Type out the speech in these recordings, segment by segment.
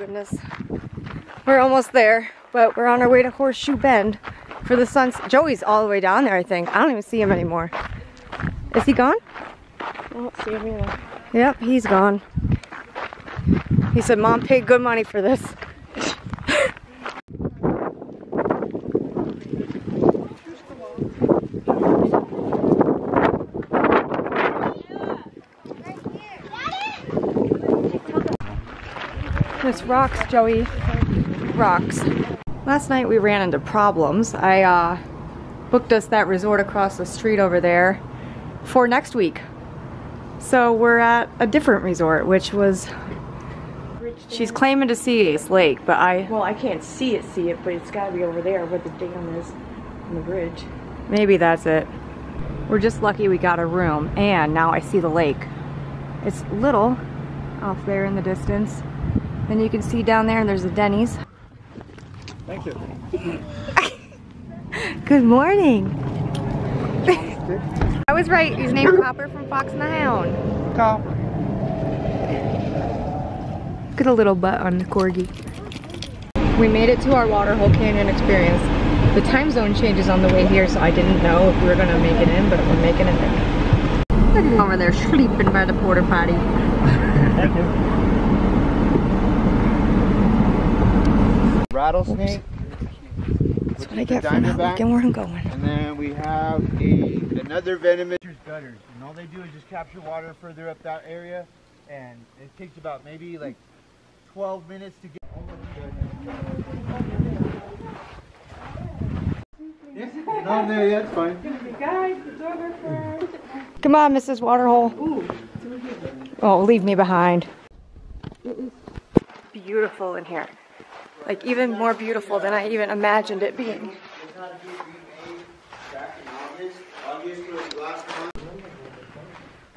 goodness. We're almost there, but we're on our way to Horseshoe Bend for the sunset. Joey's all the way down there, I think. I don't even see him anymore. Is he gone? I don't see him either. Yep, he's gone. He said, Mom paid good money for this. There's rocks, Joey. Rocks. Last night we ran into problems. I booked us that resort across the street over there for next week. So we're at a different resort, which was... She's claiming to see this lake, but I... Well, I can't see it, but it's gotta be over there where the dam is on the bridge. Maybe that's it. We're just lucky we got a room, and now I see the lake. It's little off there in the distance. And you can see down there, and there's a Denny's. Thank you. Good morning. I was right. He's named Copper from Fox and the Hound. Copper. Look at a little butt on the corgi. We made it to our Waterhole Canyon experience. The time zone changes on the way here, so I didn't know if we were going to make it in, but we're making it there. Look at him over there sleeping by the porta potty. Thank you. Rattlesnake. That's what I get from that look and where I'm going. And then we have another venomous gutters, and all they do is just capture water further up that area, and it takes about maybe like 12 minutes to get all of the gutters. No, there yet, it's fine. Guys, it's over first. Come on, Mrs. Waterhole. Ooh. Oh, leave me behind. It is beautiful in here. Like, even more beautiful than I even imagined it being.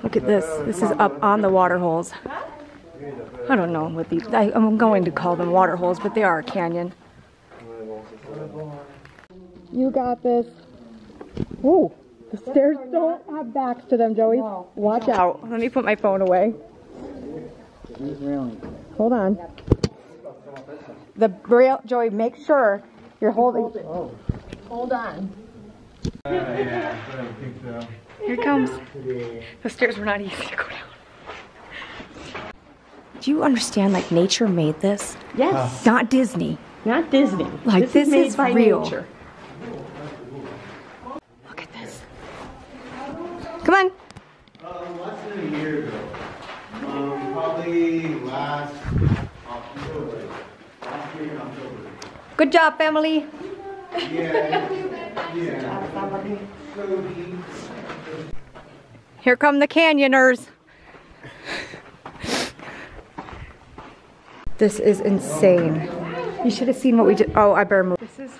Look at this. This is up on the water holes. I don't know what these... I'm going to call them water holes, but they are a canyon. You got this. Whoa. The stairs don't have backs to them, Joey. Watch out. Let me put my phone away. Hold on. The braille, Joey, make sure you're holding. Oh. Hold on. Yeah, I don't think so. Here it comes. The stairs were not easy to go down. Do you understand, like, nature made this? Yes. Not Disney. Not Disney. Like, this is made by nature. Look at this. Come on. Less than a year ago, probably last October. Good job, family. Yeah. Here come the canyoners. This is insane. You should have seen what we did. Oh, I better move. This is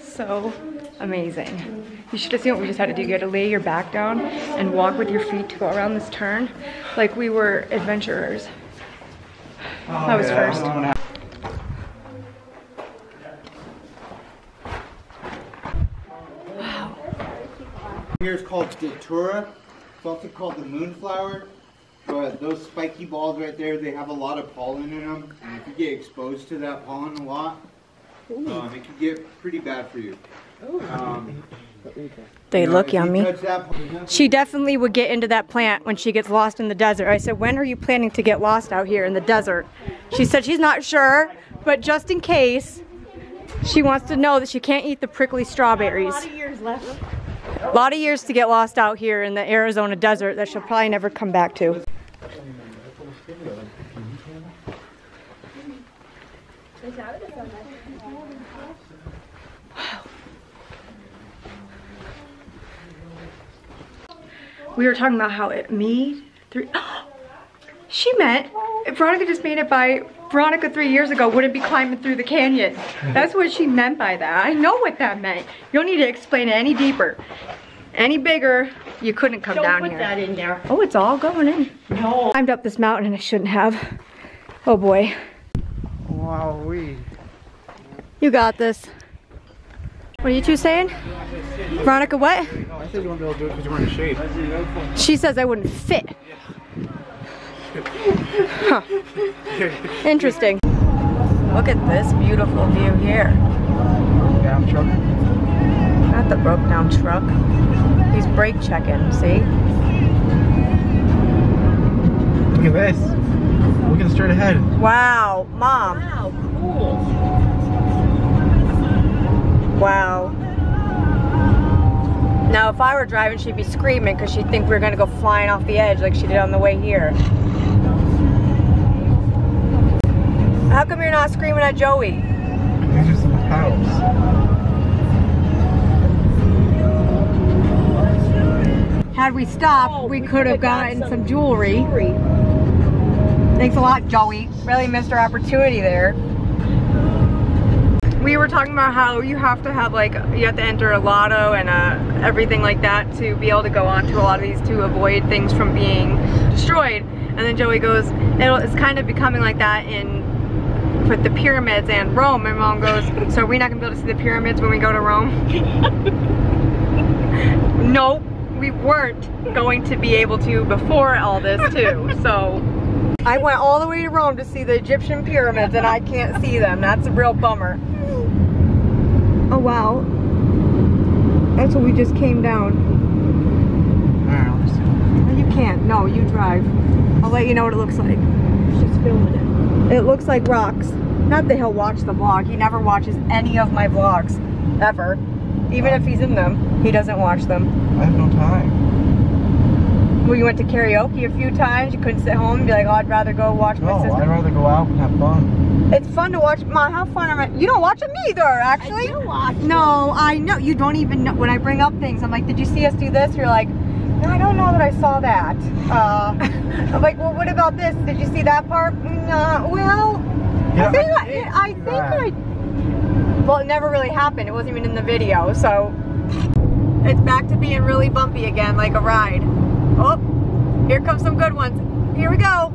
so amazing. You should have seen what we just had to do. You had to lay your back down and walk with your feet to go around this turn, like we were adventurers. I was first. Here is called Datura. It's also called the moonflower. But those spiky balls right there, they have a lot of pollen in them. And if you get exposed to that pollen a lot, it can get pretty bad for you. They look yummy. She definitely would get into that plant when she gets lost in the desert. I said, when are you planning to get lost out here in the desert? She said she's not sure, but just in case, she wants to know that she can't eat the prickly strawberries. A lot of years left. A lot of years to get lost out here in the Arizona desert that she'll probably never come back to. Wow. We were talking about how it made she meant if Veronica just made it by Veronica 3 years ago wouldn't be climbing through the canyon. That's what she meant by that. I know what that meant. You don't need to explain it any deeper. Any bigger, you couldn't come down here. Don't put that in there. Oh, it's all going in. No. I climbed up this mountain and I shouldn't have. Oh boy. Wowee. You got this. What are you two saying? Veronica, what? I said you wouldn't be able to do it because you weren't in shape. She says I wouldn't fit. Huh. Interesting. Look at this beautiful view here. Broke-down truck. Not the broke-down truck. He's brake checking, see? Look at this. Looking straight ahead. Wow, Mom. Wow, cool. Wow. Now, if I were driving, she'd be screaming because she'd think we were going to go flying off the edge like she did on the way here. How come you're not screaming at Joey? These are some cows. Had we stopped, we could have gotten some jewelry. Thanks a lot, Joey. Really missed our opportunity there. We were talking about how you have to have like, you have to enter a lotto and everything like that to be able to go on to a lot of these to avoid things from being destroyed. And then Joey goes, it's kind of becoming like that in with the pyramids and Rome. And Mom goes, so are we not gonna be able to see the pyramids when we go to Rome? Nope, we weren't going to be able to before all this too, so. I went all the way to Rome to see the Egyptian pyramids and I can't see them. That's a real bummer. Oh wow, that's what we just came down. Wow. You can't, no, you drive. I'll let you know what it looks like. She's filming it. It looks like rocks. Not that he'll watch the vlog, he never watches any of my vlogs, ever. Even if he's in them, he doesn't watch them. I have no time. Well, you went to karaoke a few times, you couldn't sit home and be like, oh, I'd rather go watch my sister. No, I'd rather go out and have fun. It's fun to watch. Ma, how fun am I? You don't watch them either, actually. I do watch them. No, I know. You don't even know. When I bring up things, I'm like, did you see us do this? You're like, no, I don't know that I saw that. I'm like, well, what about this? Did you see that part? No. Well, yeah, I think I... Well, it never really happened. It wasn't even in the video, so... It's back to being really bumpy again, like a ride. Oh, here comes some good ones. Here we go.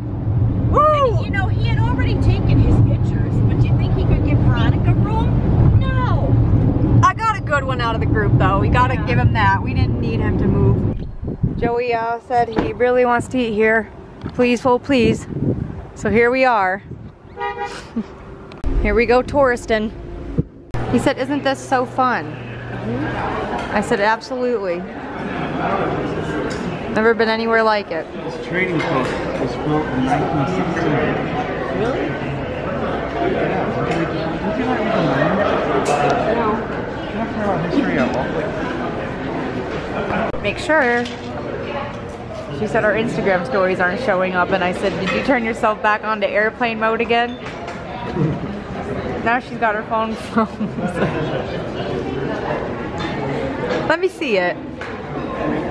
Woo! And, you know, he had already taken his pictures, but do you think he could give Veronica room? No! I got a good one out of the group, though. We gotta give him that. We didn't need him to move. Joey said he really wants to eat here. Please, oh please. So here we are. Here we go touristin'. He said, isn't this so fun? Mm-hmm. I said, absolutely. Never been anywhere like it. This trading post was built in 1916. Really? Yeah. Do you like history at all? Make sure. She said our Instagram stories aren't showing up, and I said, did you turn yourself back onto airplane mode again? Now she's got her phone frozen. Let me see it. I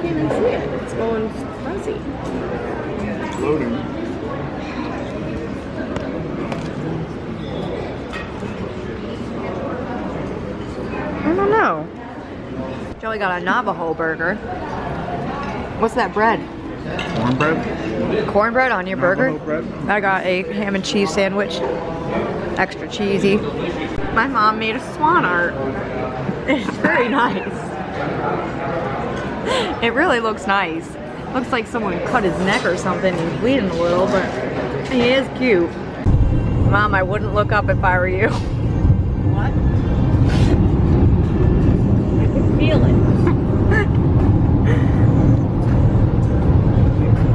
can't even see it. It's going fuzzy. It's loading. I don't know. Joey got a Navajo burger. What's that bread? Cornbread. Cornbread on your Navajo burger? Bread. I got a ham and cheese sandwich. Extra cheesy. My mom made a swan art. It's very nice. It really looks nice. Looks like someone cut his neck or something. He's bleeding a little, but he is cute. Mom, I wouldn't look up if I were you. What? I can feel it.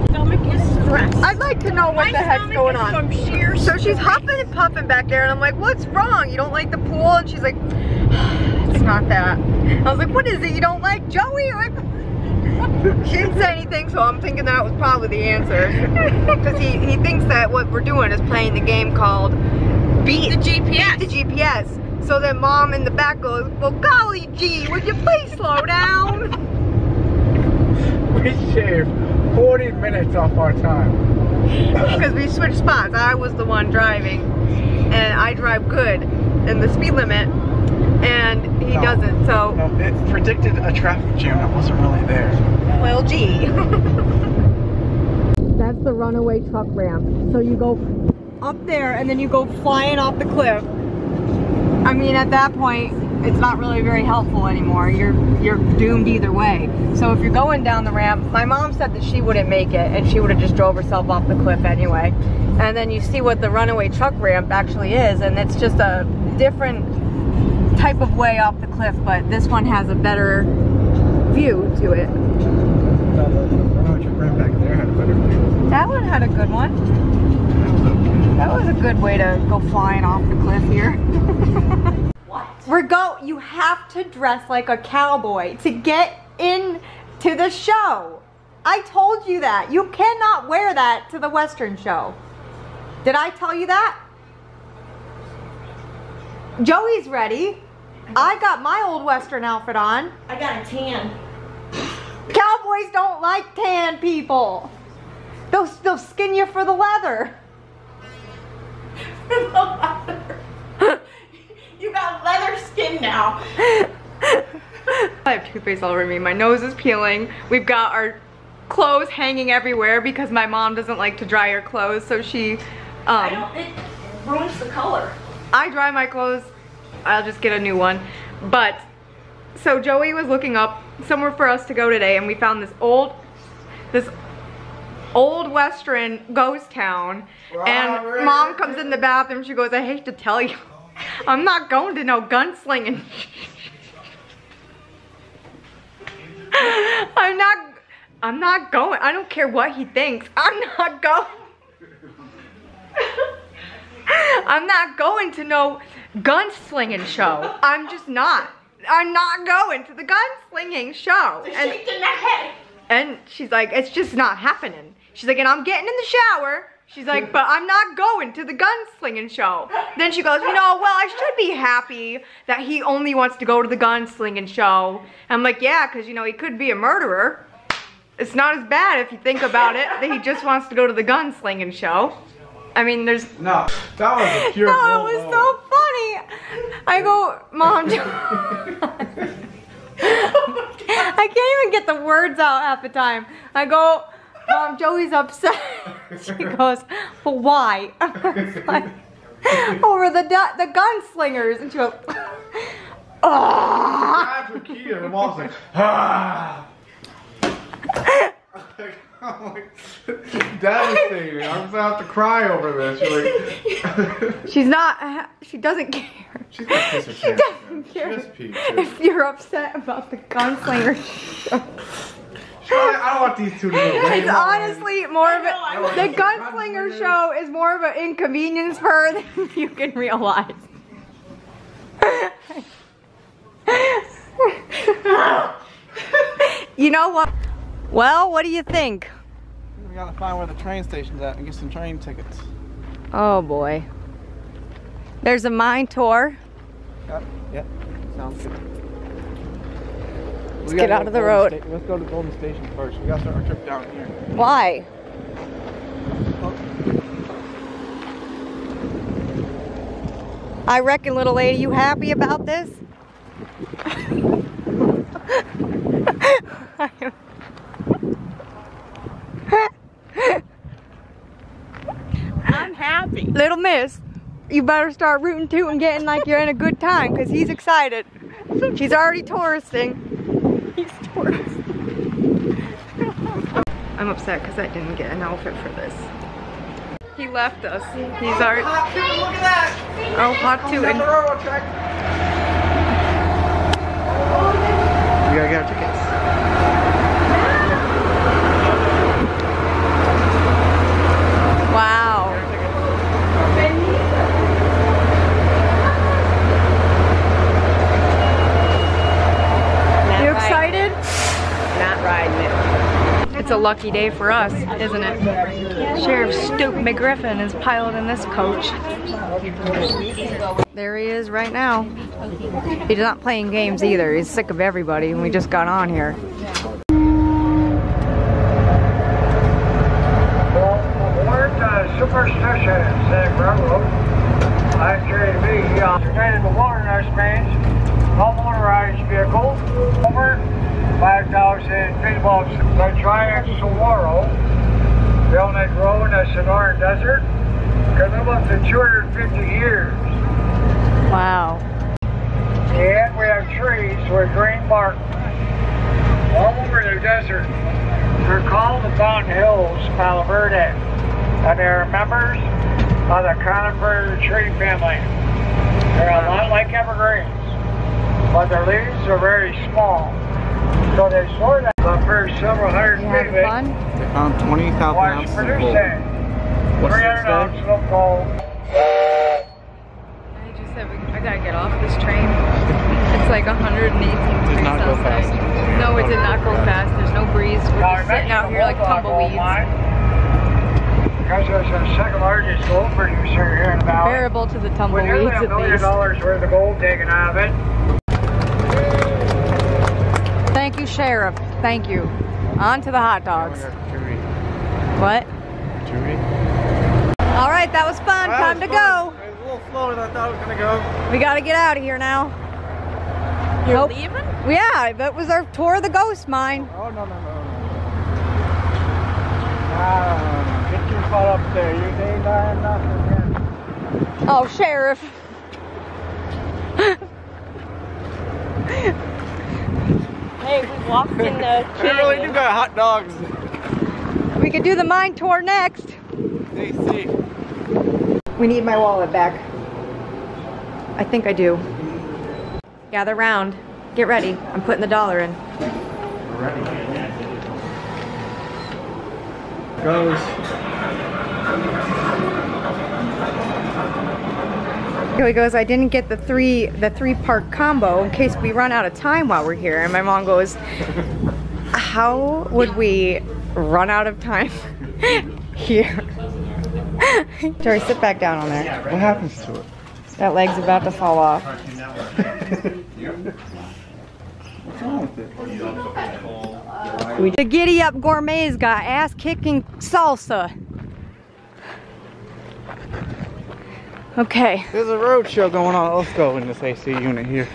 Stomach is stressed. I'd like to know what the heck's going on. From sheer stress. So she's huffing and puffing back there, and I'm like, what's wrong? You don't like the pool? And she's like, it's not that. I was like, what is it you don't like, Joey? She didn't say anything, so I'm thinking that was probably the answer. Because he thinks that what we're doing is playing the game called Beat the GPS. Beat the GPS. So then Mom in the back goes, well, golly gee, would you please slow down? We shaved 40 minutes off our time. Because we switched spots. I was the one driving, and I drive good, and the speed limit. And he doesn't, so... No, it predicted a traffic jam that wasn't really there. Well, gee. That's the runaway truck ramp. So you go up there, and then you go flying off the cliff. I mean, at that point, it's not really very helpful anymore. You're doomed either way. So if you're going down the ramp, my mom said that she wouldn't make it and she would have just drove herself off the cliff anyway. And then you see what the runaway truck ramp actually is, and it's just a different type of way off the cliff, but this one has a better view to it. That one had a good one. That was a good way to go flying off the cliff here. What? You have to dress like a cowboy to get in to the show. I told you that. You cannot wear that to the Western show. Did I tell you that? Joey's ready. I got my old Western outfit on. I got a tan. Cowboys don't like tan people. They'll skin you for the leather. For the leather. You got leather skin now. I have toothpaste all over me. My nose is peeling. We've got our clothes hanging everywhere because my mom doesn't like to dry her clothes, so she it ruins the color. I dry my clothes. I'll just get a new one. But so Joey was looking up somewhere for us to go today, and we found this old Western ghost town. And mom comes in the bathroom, she goes, I hate to tell you, I'm not going to no gunslinging. I'm not going. I don't care what he thinks. I'm not going. I'm not going to no gunslinging show. I'm just not. I'm not going to the gunslinging show. And shaking my head. And she's like, it's just not happening. She's like, and I'm getting in the shower. She's like, but I'm not going to the gunslinging show. Then she goes, you know, well, I should be happy that he only wants to go to the gunslinging show. And I'm like, yeah, because, you know, he could be a murderer. It's not as bad if you think about it that he just wants to go to the gunslinging show. I mean, there's... No, that was a pure... No, it was so funny. I go, Mom... I can't even get the words out half the time. I go, Mom, Joey's upset. She goes, but why? Like, over the gunslingers. And she goes, ah. Oh. And Mom's like, ah. I'm like, devastating. I'm gonna have to cry over this. You're like, she's not. She doesn't care. She's gonna piss her pants. She doesn't care. She just peed, if you're upset about the gunslinger. I don't want these two to do it. It's honestly more of a... The gunslinger show is more of an inconvenience for her than you can realize. You know what? Well, what do you think? We gotta find where the train station's at and get some train tickets. Oh boy. There's a mine tour. Yep, yep. Sounds good. Let's get out of the road. Let's go to the Golden Station first. We gotta start our trip down here. Why? Oh. I reckon, little lady, you happy about this? I'm happy. Little miss, you better start rooting tooting, getting like you're in a good time, because he's excited. She's already touristing. He's touristing. I'm upset because I didn't get an outfit for this. He left us. He's already... Look at that! Oh, hot tooting. We gotta get our tickets. Wow. You excited? Not riding it. It's a lucky day for us, isn't it? Sheriff Stoop McGriffin is piloting this coach. There he is right now. He's not playing games either. He's sick of everybody, and we just got on here. Superstition, saguaro. I carry the designated the Waterhole Canyon, no motorized vehicle, over 5,000 feet above the giant saguaro, Belnett Road in the Sonoran Desert, can live up to 250 years. Wow. And we have trees with green bark all over the desert. They're called the Fountain Hills, Palo Verde, and they're members of the conifer tree family. They're a lot like evergreens, but their leaves are very small. So they sort of the first several hundred feet of it. They found 20,000 ounces of gold. 300 ounces of gold. I just said I gotta get off this train. It's like 118 degrees outside. No, it did not go fast. There's no breeze. We're just sitting out here like tumbleweeds. Because there's a second largest gold producer here in the valley. Comparable to the tumbleweeds at least. With nearly $1 million worth of gold taken out of it. Thank you, Sheriff. Thank you. On to the hot dogs. What? All right, that was fun. Time to go. It was a little slower than I thought it was gonna go. We gotta get out of here now. You're leaving? Yeah, that was our tour of the ghost mine. Oh no no no! Get your butt up there. You ain't buying nothing yet. Oh, Sheriff. Hey, we walked in the canyon. We really do got hot dogs. We could do the mine tour next. We need my wallet back. I think I do. Gather round. Get ready. I'm putting the dollar in. Ready. Goes. He goes, I didn't get the three-part combo in case we run out of time while we're here. And my mom goes, how would we run out of time here? Tori, sit back down on there. What happens to it? That leg's about to fall off. What's wrong with it? The Giddy Up Gourmet's got ass-kicking salsa. Okay. There's a road show going on. Let's go in this AC unit here.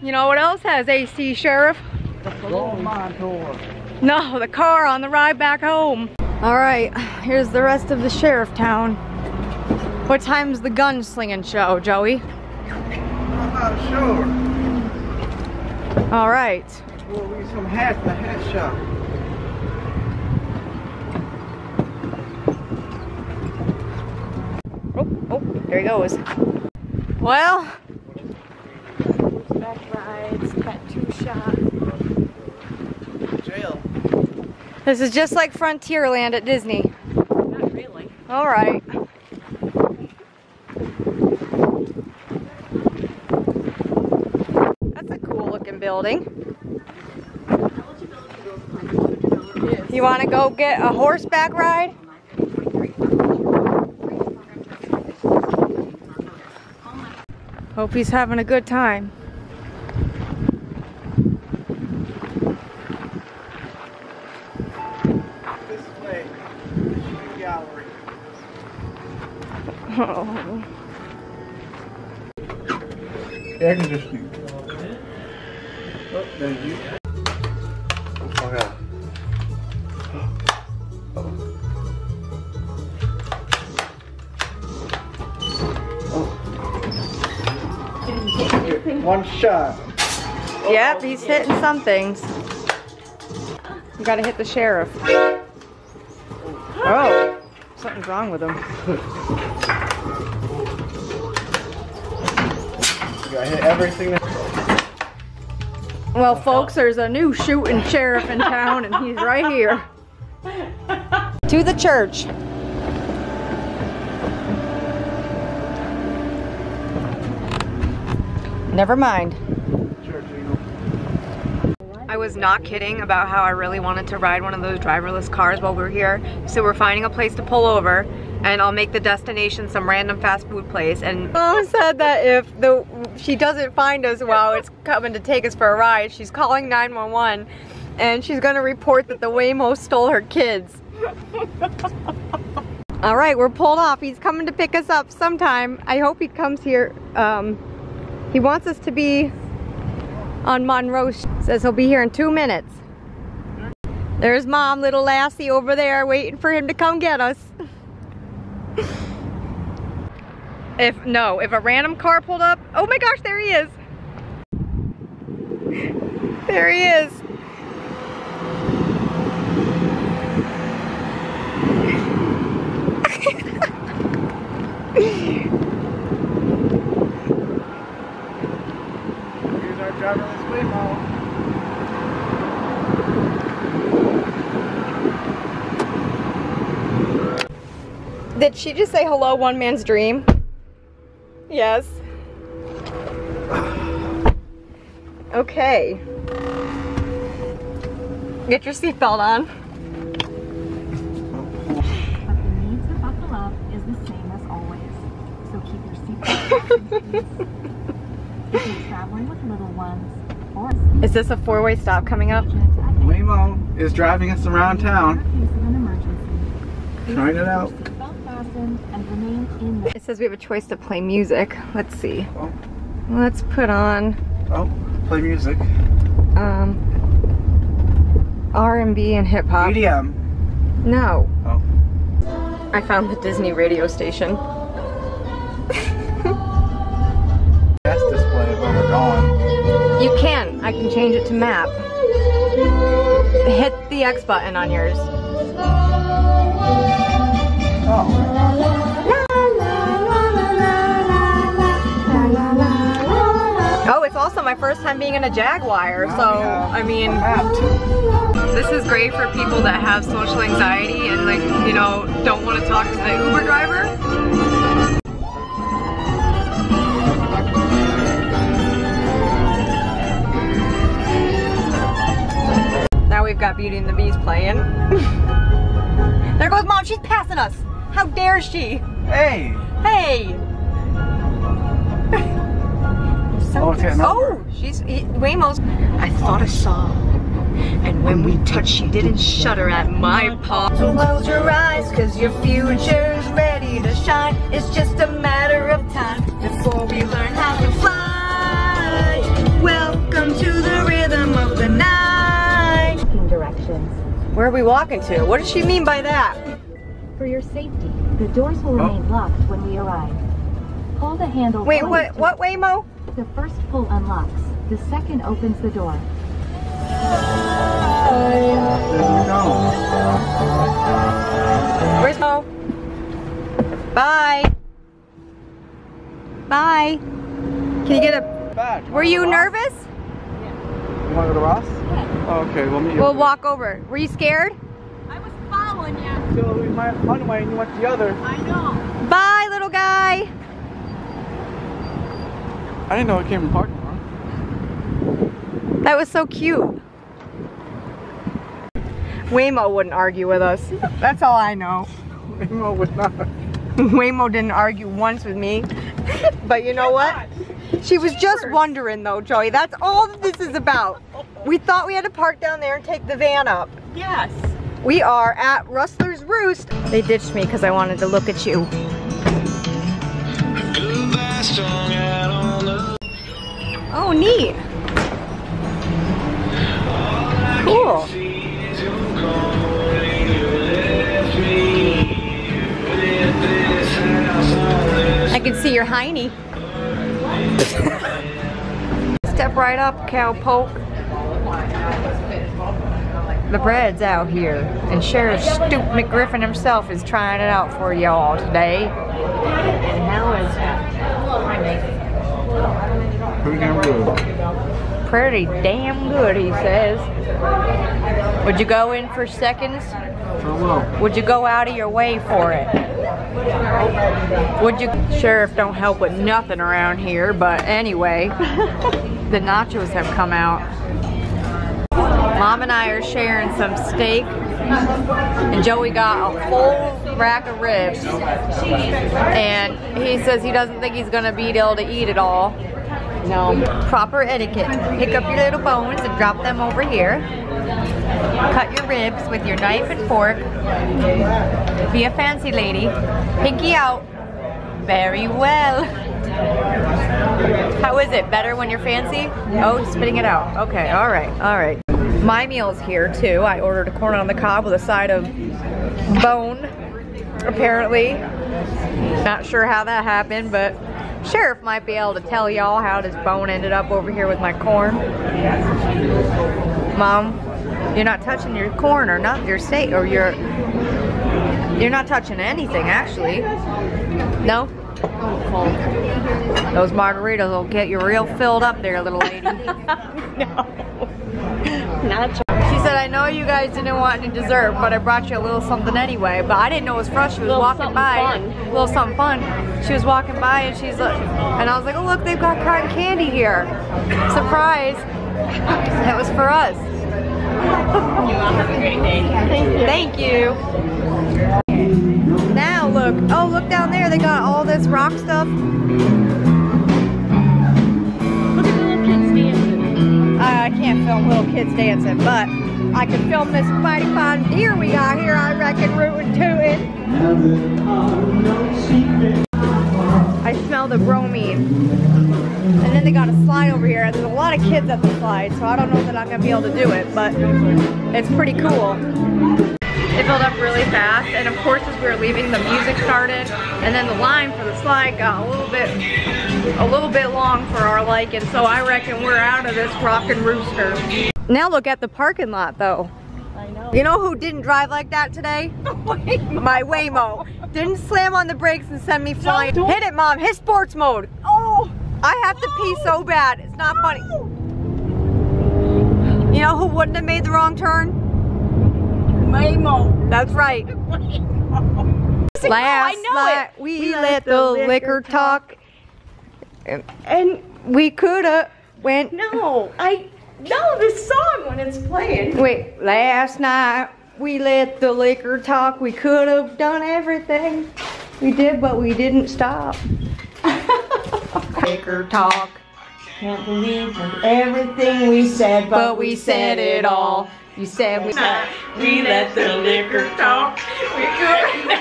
You know what else has AC, Sheriff? No, the car on the ride back home. All right, here's the rest of the Sheriff Town. What time's the gunslinging show, Joey? I'm not sure. All right. We'll leave some hats in the hat shop. Oh, there he goes. Well, back rides, got two shot. Jail. This is just like Frontierland at Disney. Not really. All right. That's a cool looking building. Yes. You want to go get a horseback ride? Hope he's having a good time. This way, the shooting gallery. Oh. Air conditioning. Oh, thank you. Oh, yeah. One shot. Yep, he's hitting some things. You gotta hit the sheriff. Oh, something's wrong with him. You gotta hit everything. Well, folks, there's a new shooting sheriff in town, and he's right here. To the church. Never mind. I was not kidding about how I really wanted to ride one of those driverless cars while we were here. So we're finding a place to pull over, and I'll make the destination some random fast food place. And Mom said that if she doesn't find us while it's coming to take us for a ride, she's calling 911, and she's gonna report that the Waymo stole her kids. All right, we're pulled off. He's coming to pick us up sometime. I hope he comes here. He wants us to be on Monroe. Says he'll be here in 2 minutes. There's Mom, little lassie over there waiting for him to come get us. If a random car pulled up, oh my gosh, there he is. There he is. Here's our driverless Waymo. Did she just say hello, one man's dream? Yes. Okay. Get your seatbelt on. But the need to buckle up is the same as always. So keep your seatbelt on. If you're traveling with little ones, or... Is this a four-way stop coming up? Waymo is driving us around town. Trying it out. It says we have a choice to play music. Let's see. Oh. Let's put on... Oh, play music. R&B and hip hop. EDM. No. Oh. I found the Disney radio station. That's displayed when we're going. You can. I can change it to map. Hit the X button on yours. Oh. Oh, it's also my first time being in a Jaguar, so I mean, this is great for people that have social anxiety and, like, you know, don't want to talk to the Uber driver. Now we've got Beauty and the Beast playing. There goes Mom, she's passing us. How dare she? Hey! Hey! So oh, she's Waymo's. I thought I saw, and when we touched, she didn't shudder at my paw. So close your eyes, cause your future's ready to shine. It's just a matter of time before we learn how to fly. Welcome to the rhythm of the night. Directions. Where are we walking to? What does she mean by that? For your safety, the doors will remain locked when we arrive. Pull the handle. Wait, what Waymo? The first pull unlocks, the second opens the door. Where's Mo? Bye. Bye. Can you get a... Back. Were you nervous? Yeah. You want to go to Ross? Yeah. Oh, okay, we'll meet you. We'll walk over. Were you scared? So we went one way and you went the other. I know. Bye, little guy. I didn't know it came apart. That was so cute. Waymo wouldn't argue with us. That's all I know. Waymo would not. Waymo didn't argue once with me. But you know what? She was just wondering though, Joey. That's all that this is about. We thought we had to park down there and take the van up. Yes. We are at Rustler's Roost. They ditched me because I wanted to look at you. Oh, neat. Cool. I can see your hiney. Step right up, cowpoke. The bread's out here, and Sheriff Stoop McGriffin himself is trying it out for y'all today. And how is that? Pretty damn good. Pretty damn good, he says. Would you go in for seconds? Sure will. Would you go out of your way for it? Would you? Sheriff don't help with nothing around here, but anyway, the nachos have come out. Mom and I are sharing some steak, and Joey got a whole rack of ribs, and he says he doesn't think he's gonna be able to eat it all. No. Proper etiquette. Pick up your little bones and drop them over here. Cut your ribs with your knife and fork. Be a fancy lady. Pinky out. Very well. How is it? Better when you're fancy? Oh, spitting it out. Okay, all right, all right. My meal's here too. I ordered a corn on the cob with a side of bone, apparently. Not sure how that happened, but Sheriff might be able to tell y'all how this bone ended up over here with my corn. Mom, you're not touching your corn or not your steak or your... You're not touching anything, actually. No? Those margaritas will get you real filled up there, little lady. No. Not true. She said, I know you guys didn't want any dessert, but I brought you a little something anyway. But I didn't know it was fresh. She was walking by. A little something fun. She was walking by and she's like, and I was like, oh look, they've got cotton candy here. Surprise. That was for us. You all have a great day. Thank you. Thank you. Now look, oh look down there, they got all this rock stuff. Look at the little kids dancing. I can't film little kids dancing, but I can film this mighty fine deer we got here, I reckon, rootin' tootin'. I smell the bromine. And then they got a slide over here, and there's a lot of kids at the slide, so I don't know that I'm gonna be able to do it, but it's pretty cool. It filled up really fast, and of course as we were leaving the music started, and then the line for the slide got a little bit long for our liking, so I reckon we're out of this rockin' rooster. Now look at the parking lot though. I know. You know who didn't drive like that today? Waymo. My Waymo. Didn't slam on the brakes and send me flying. No, hit it Mom, hit sports mode. Oh! I have to pee so bad, it's not funny. You know who wouldn't have made the wrong turn? Waymo. That's right. Waymo. Last night we let the liquor talk. And we coulda went. No, I know this song when it's playing. Wait, last night we let the liquor talk. We could have done everything we did, but we didn't stop. Liquor talk. Can't believe everything we said, but we said it all. You said we said we let the liquor talk. We could.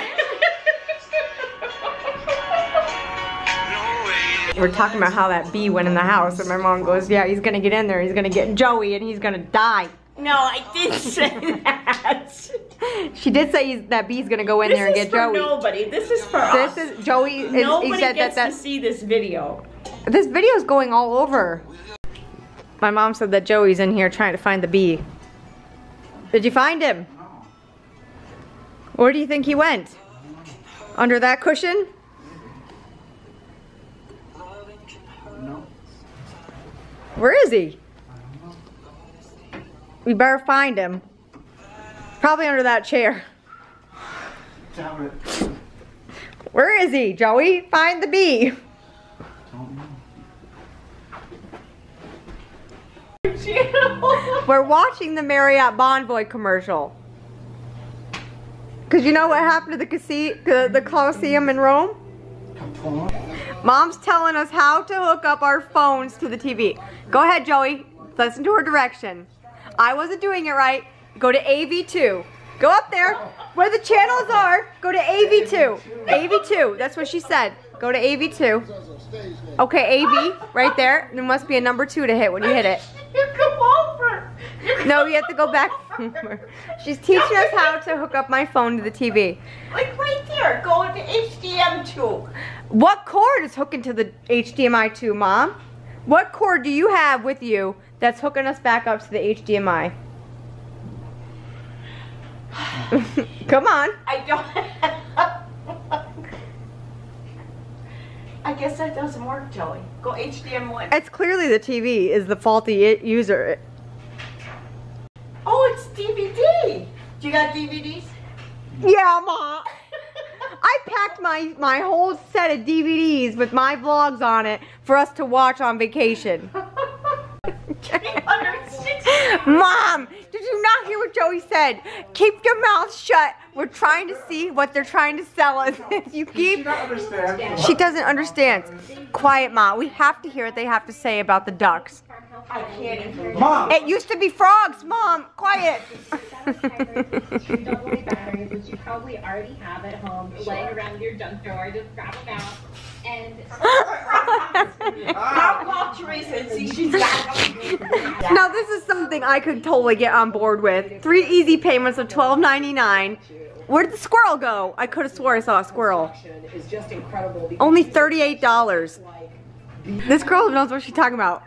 We're talking about how that bee went in the house, and my mom goes, yeah, he's gonna get in there, he's gonna get Joey, and he's gonna die. No, I didn't say that. She did say that bee's gonna go in there and get Joey. This is for nobody. This is for us. This is Joey. Nobody gets to see this video. This video is going all over. My mom said that Joey's in here trying to find the bee. Did you find him? Where do you think he went? Under that cushion? Where is he? We better find him. Probably under that chair. Where is he, Joey? Find the bee. We're watching the Marriott Bonvoy commercial. Cause you know what happened to the Colosseum in Rome? Mom's telling us how to hook up our phones to the TV. Go ahead, Joey. Listen to her direction. I wasn't doing it right. Go to AV2. Go up there where the channels are. Go to AV2. AV2. That's what she said. Go to AV2. Okay, AV right there. There must be a number 2 to hit when you hit it. You come over. No, we have to go back. She's teaching us how to hook up my phone to the TV. Like right there, go to HDMI 2. What cord is hooking to the HDMI 2, Mom? What cord do you have with you that's hooking us back up to the HDMI? Come on. I don't have one. I guess that doesn't work, Joey. Go HDMI 1. It's clearly the TV is the faulty user. Oh, it's DVD. Do you got DVDs? Yeah, Ma. I packed my whole set of DVDs with my vlogs on it for us to watch on vacation. Mom, did you not hear what Joey said? Keep your mouth shut. We're trying to see what they're trying to sell us. You keep. She doesn't understand. Quiet, Mom. We have to hear what they have to say about the ducks. I can't hear. Mom. It used to be frogs, Mom. Quiet. You probably already have at home, laying around your junk drawer. Just grab them out. And now this is something I could totally get on board with. 3 easy payments of $12.99 Where did the squirrel go? I could have swore I saw a squirrel. Is just incredible. Only $38. This girl knows what she's talking about.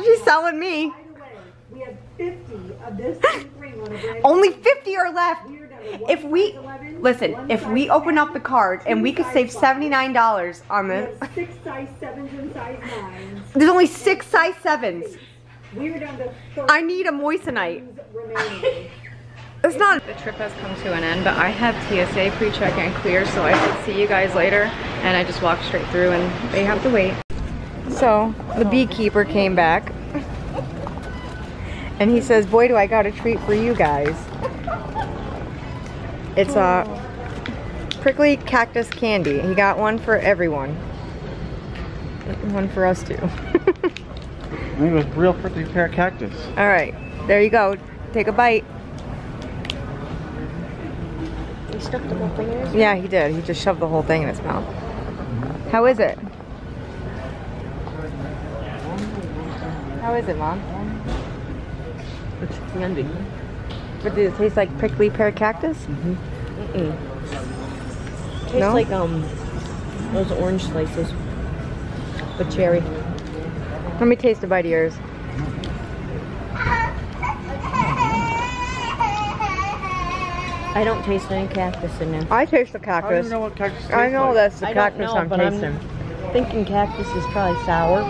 She's selling me. We have 50 of this. Only 50 are left. If we listen, if we open up the card and we could save $79 on this. There's only 6 size 7s. I need a moissanite. It's not. The trip has come to an end, but I have TSA pre-check and clear, so I said see you guys later, and I just walked straight through and they have to wait. So the beekeeper came back and he says, boy, do I got a treat for you guys. It's a prickly cactus candy. He got one for everyone. One for us too. I think it was real prickly pear cactus. All right, there you go. Take a bite. He stuck the whole thing in his mouth? Yeah, he did. He just shoved the whole thing in his mouth. How is it? How is it, Mom? It's candy. But does it taste like prickly pear cactus? Mm-hmm. Mm-mm. Tastes like those orange slices. But cherry. Let me taste a bite of yours. I don't taste any cactus in there. I taste the cactus. I don't know what cactus tastes. I know like. That's the I cactus know, I'm tasting. I'm thinking cactus is probably sour.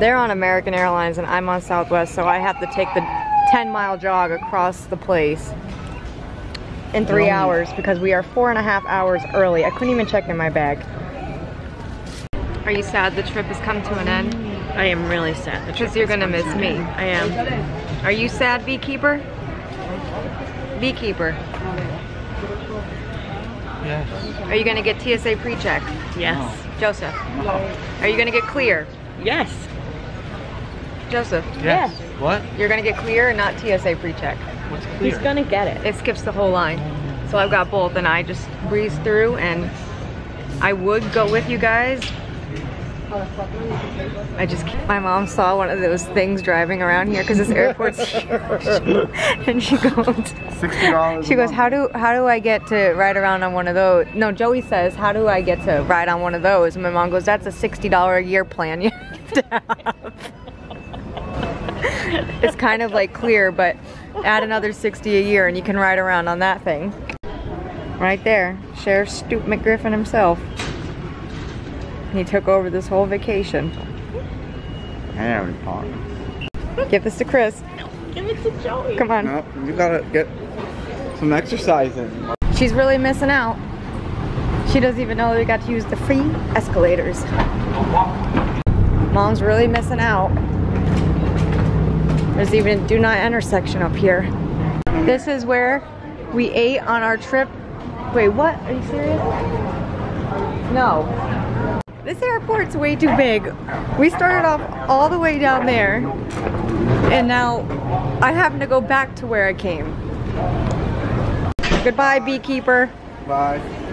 They're on American Airlines and I'm on Southwest, so I have to take the 10-mile jog across the place in 3 hours because we are 4.5 hours early. I couldn't even check in my bag. Are you sad the trip has come to an end? I am really sad. Because you're going to miss me. I am. Are you sad, beekeeper? Beekeeper. Yes. Are you going to get TSA pre-check? Yes. No. Joseph? No. Are you going to get clear? Yes. Joseph? Yes. Yes. What? You're going to get clear and not TSA pre-check. What's clear? He's going to get it. It skips the whole line. So I've got both and I just breezed through and I would go with you guys. I just, my mom saw one of those things driving around here because this airport's huge, and she goes, $60. She goes, how do I get to ride around on one of those? No, Joey says, how do I get to ride on one of those? And my mom goes, that's a $60 a year plan you have to have. It's kind of like clear, but add another $60 a year, and you can ride around on that thing. Right there, Sheriff Stoop McGriffin himself. He took over this whole vacation. Hey, we talked. Give this to Chris. No, give it to Joey. Come on. No, you gotta get some exercise in. She's really missing out. She doesn't even know they got to use the free escalators. Mom's really missing out. There's even a do not enter section up here. This is where we ate on our trip. Wait, what? Are you serious? No. This airport's way too big. We started off all the way down there, and now I'm having to go back to where I came. Goodbye, beekeeper. Bye.